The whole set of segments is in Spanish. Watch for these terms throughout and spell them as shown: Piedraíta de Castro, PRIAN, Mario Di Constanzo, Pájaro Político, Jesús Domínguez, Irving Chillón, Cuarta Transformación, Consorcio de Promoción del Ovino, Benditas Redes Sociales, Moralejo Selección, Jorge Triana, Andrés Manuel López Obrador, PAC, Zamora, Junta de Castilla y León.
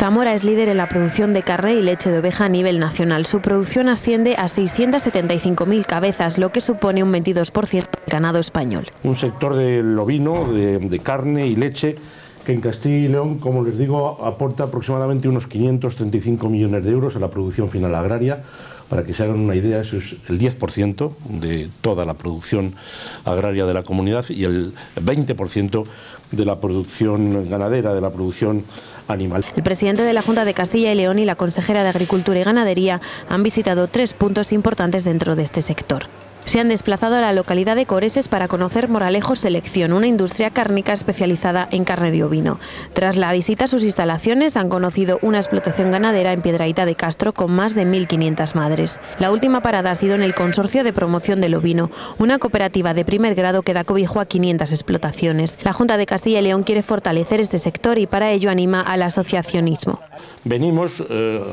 Zamora es líder en la producción de carne y leche de oveja a nivel nacional. Su producción asciende a 675.000 cabezas, lo que supone un 22% del ganado español. Un sector del ovino, de carne y leche, que en Castilla y León, como les digo, aporta aproximadamente unos 535 millones de euros a la producción final agraria. Para que se hagan una idea, eso es el 10% de toda la producción agraria de la comunidad y el 20% de la producción ganadera, de la producción animal. El presidente de la Junta de Castilla y León y la consejera de Agricultura y Ganadería han visitado tres puntos importantes dentro de este sector. Se han desplazado a la localidad de Coreses para conocer Moralejo Selección, una industria cárnica especializada en carne de ovino. Tras la visita a sus instalaciones han conocido una explotación ganadera en Piedraíta de Castro con más de 1.500 madres. La última parada ha sido en el Consorcio de Promoción del Ovino, una cooperativa de primer grado que da cobijo a 500 explotaciones. La Junta de Castilla y León quiere fortalecer este sector y para ello anima al asociacionismo. Venimos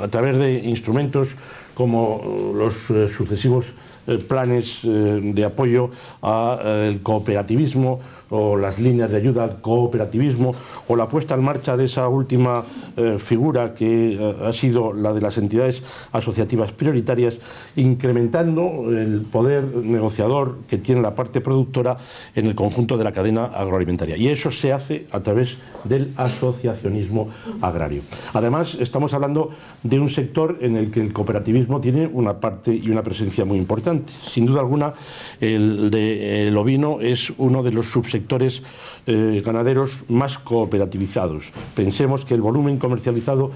a través de instrumentos como los sucesivos planes de apoyo al cooperativismo o las líneas de ayuda al cooperativismo o la puesta en marcha de esa última figura que ha sido la de las entidades asociativas prioritarias, incrementando el poder negociador que tiene la parte productora en el conjunto de la cadena agroalimentaria. Y eso se hace a través del asociacionismo agrario. Además, estamos hablando de un sector en el que el cooperativismo tiene una parte y una presencia muy importante. Sin duda alguna, el ovino es uno de los subsectores ganaderos más cooperativizados. Pensemos que el volumen comercializado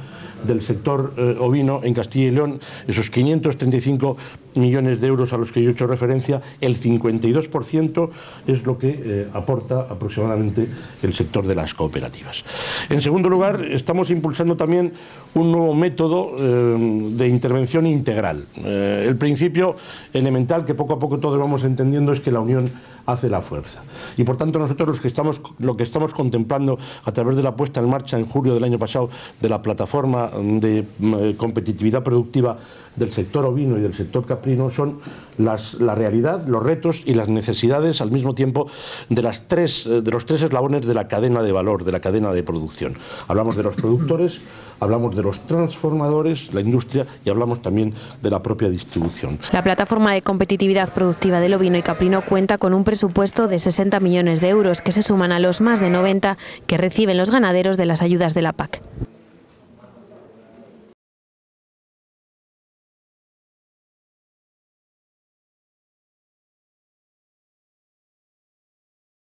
del sector ovino en Castilla y León, esos 535 millones de euros a los que yo he hecho referencia, el 52% es lo que aporta aproximadamente el sector de las cooperativas. En segundo lugar, estamos impulsando también un nuevo método de intervención integral. El principio elemental que poco a poco todos vamos entendiendo es que la unión hace la fuerza. Y por tanto nosotros lo que estamos contemplando a través de la puesta en marcha en julio del año pasado de la plataforma de competitividad productiva del sector ovino y del sector caprino son la realidad, los retos y las necesidades al mismo tiempo de los tres eslabones de la cadena de valor, de la cadena de producción. Hablamos de los productores, hablamos de los transformadores, la industria y hablamos también de la propia distribución. La plataforma de competitividad productiva del ovino y caprino cuenta con un presupuesto de 60 millones de euros que se suman a los más de 90 que reciben los ganaderos de las ayudas de la PAC.